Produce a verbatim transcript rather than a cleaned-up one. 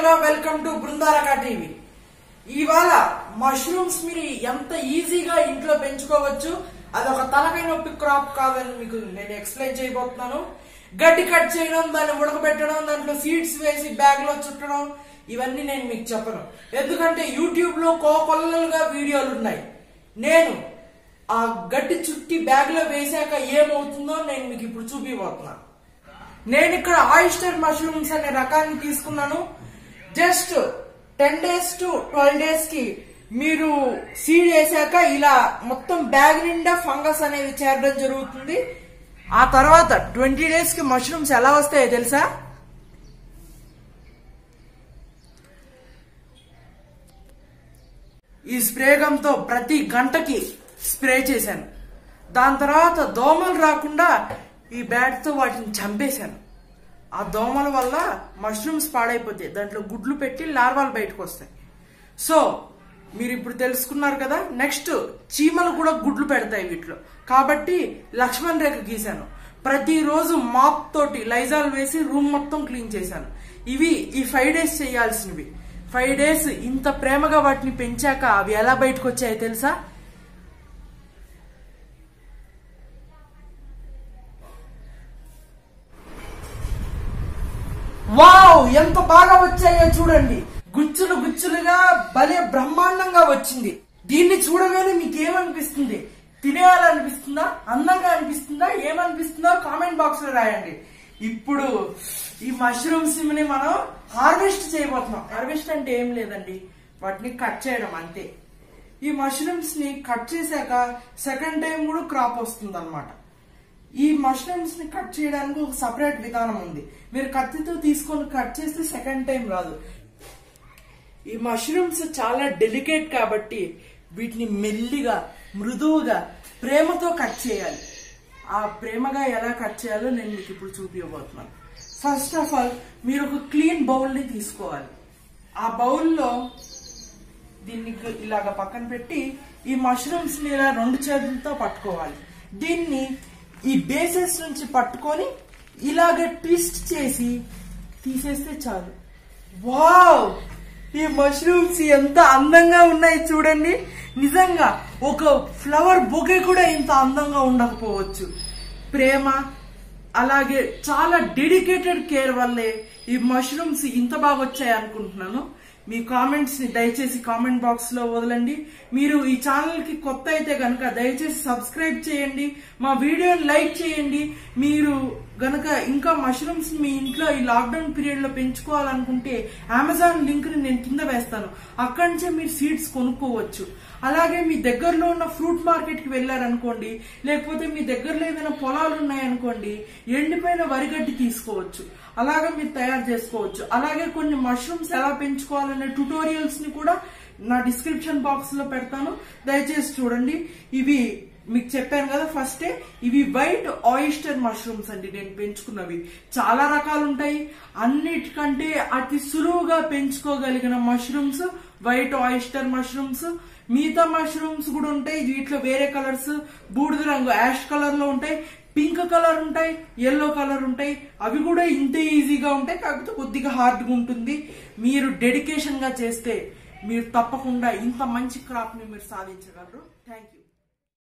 Hello welcome to Brindaraka TV. ఇవాళ mushrooms మీరు ఎంత ఈజీగా ఇంట్లో పెంచుకోవచ్చు, అదొక తలకాయ నొప్పి క్రాప్ కాదని మీకు నేను ఎక్స్ప్లెయిన్ చేయబోతున్నాను। గడ్డి కట్ చేయడం, దాన్ని ఉడకబెట్టడం, దాంట్లో సీడ్స్ వేసి బ్యాగ్ లో చుట్టడం, ఇవన్నీ నేను మీకు చెప్పను, ఎందుకంటే యూట్యూబ్ లో కోకొల్లలుగా వీడియోలు ఉన్నాయి। నేను ఆ గడ్డి చుట్టి బ్యాగ్ లో వేసాక ఏమవుతుందో నేను మీకు ఇప్పుడు చూపిపోతున్నాను। నేను ఇక్కడ ఆయిస్టర్ మష్రూమ్స్ అనే రకాన్ని తీసుకున్నాను। Just ten days to twelve days కి మీరు సీడ్ వేసాక ఇలా మొత్తం బ్యాగ్ నిండా ఫంగస్ అనేది చేరడం జరుగుతుంది। ఆ తర్వాత ట్వంటీ డేస్ కి మష్రూమ్స్ ఎలా వస్తాయో తెలుసా? ఈ స్ప్రే గమ్ తో ప్రతి గంటకి స్ప్రే చేశాను। దాని తర్వాత దోమలు రాకుండా ఈ బ్యాట్ తో వాటిని చంపేశాను। ఆ దోమల వల్ల మష్రూమ్స్ పాడైపోతాయి, దాంట్లో గుడ్లు పెట్టి లార్వాలు బయటకు వస్తాయి। సో మీరు ఇప్పుడు తెలుసుకున్నారు కదా। నెక్స్ట్ చీమలు కూడా గుడ్లు పెడతాయి వీటిలో, కాబట్టి లక్ష్మణ్ రేఖ గీశాను। ప్రతిరోజు మాప్ తోటి లైజాల్ వేసి రూమ్ మొత్తం క్లీన్ చేశాను। ఇవి ఈ ఫైవ్ డేస్ చేయాల్సినవి। ఫైవ్ డేస్ ఇంత ప్రేమగా వాటిని పెంచాక అవి ఎలా బయటకు వచ్చాయో తెలుసా? వావ్, ఎంత బాగా వచ్చాయో చూడండి, గుచ్చులు గుచ్చులుగా భలే బ్రహ్మాండంగా వచ్చింది। దీన్ని చూడగానే మీకేమనిపిస్తుంది? తినేయాలనిపిస్తుందా? అందంగా అనిపిస్తుందా? ఏమనిపిస్తుందో కామెంట్ బాక్స్ లో రాయండి। ఇప్పుడు ఈ మష్రూమ్స్ ని మనం హార్వెస్ట్ చేయబోతున్నాం। హార్వెస్ట్ అంటే ఏం లేదండి, వాటిని కట్ చేయడం అంతే। ఈ మష్రూమ్స్ ని కట్ చేశాక సెకండ్ టైం కూడా క్రాప్ వస్తుంది అనమాట। ఈ మష్రూమ్స్ ని కట్ చేయడానికి ఒక సపరేట్ విధానం ఉంది। మీరు కత్తితో తీసుకొని కట్ చేస్తే సెకండ్ టైం రాదు। ఈ మష్రూమ్స్ చాలా డెలికేట్ కాబట్టి వీటిని మెల్లిగా, మృదువుగా, ప్రేమతో కట్ చేయాలి। ఆ ప్రేమగా ఎలా కట్ చేయాలో నేను మీకు ఇప్పుడు చూపించబోతున్నాను। ఫస్ట్ ఆఫ్ ఆల్ మీరు ఒక క్లీన్ బౌల్ ని తీసుకోవాలి। ఆ బౌల్లో దీన్ని ఇలాగ పక్కన పెట్టి ఈ మష్రూమ్స్ ని ఇలా రెండు చేతులతో పట్టుకోవాలి। దీన్ని ఈ బేసెస్ నుంచి పట్టుకొని ఇలాగ ట్విస్ట్ చేసి తీసేస్తే చాలు। వావ్, ఈ మష్రూమ్స్ ఎంత అందంగా ఉన్నాయి చూడండి। నిజంగా ఒక ఫ్లవర్ బొకే కూడా ఇంత అందంగా ఉండకపోవచ్చు। ప్రేమ అలాగే చాలా డెడికేటెడ్ కేర్ వల్లే ఈ మష్రూమ్స్ ఇంత బాగా వచ్చాయి అనుకుంటున్నాను। మీ కామెంట్స్ ని దయచేసి కామెంట్ బాక్స్ లో వదలండి। మీరు ఈ ఛానల్ కి కొత్త అయితే గనక దయచేసి సబ్స్క్రైబ్ చేయండి, మా వీడియోని లైక్ చేయండి। మీరు గనక ఇంకా మష్రూమ్స్ మీ ఇంట్లో ఈ లాక్డౌన్ పీరియడ్ లో పెంచుకోవాలనుకుంటే అమెజాన్ లింక్ ని నేను కింద వేస్తాను, అక్కడి నుంచే మీరు సీడ్స్ కొనుక్కోవచ్చు। అలాగే మీ దగ్గరలో ఉన్న ఫ్రూట్ మార్కెట్ కి వెళ్లారనుకోండి, లేకపోతే మీ దగ్గరలో ఏదైనా పొలాలు ఉన్నాయనుకోండి, ఎండిపోయిన వరిగడ్డి తీసుకోవచ్చు, అలాగే మీరు తయారు చేసుకోవచ్చు। అలాగే కొన్ని మష్రూమ్స్ ఎలా పెంచుకోవాలనే ట్యుటోరియల్స్ ని కూడా నా డిస్క్రిప్షన్ బాక్స్ లో పెడతాను, దయచేసి చూడండి। ఇవి మీకు చెప్పాను కదా ఫస్టే, ఇవి వైట్ ఆయిస్టర్ మష్రూమ్స్ అండి నేను పెంచుకున్నవి। చాలా రకాలు ఉంటాయి, అన్నిటికంటే అతి సులువుగా పెంచుకోగలిగిన మష్రూమ్స్ వైట్ ఆయిస్టర్ మష్రూమ్స్। మిగతా మష్రూమ్స్ కూడా ఉంటాయి, వీటిలో వేరే కలర్స్, బూడిద రంగు యాష్ కలర్ లో ఉంటాయి, పింక్ కలర్ ఉంటాయి, ఎల్లో కలర్ ఉంటాయి, అవి కూడా ఇంతే ఈజీగా ఉంటాయి, కాకపోతే కొద్దిగా హార్డ్గా ఉంటుంది। మీరు డెడికేషన్ గా చేస్తే మీరు తప్పకుండా ఇంత మంచి క్రాప్ ని మీరు సాధించగలరు। Thank you.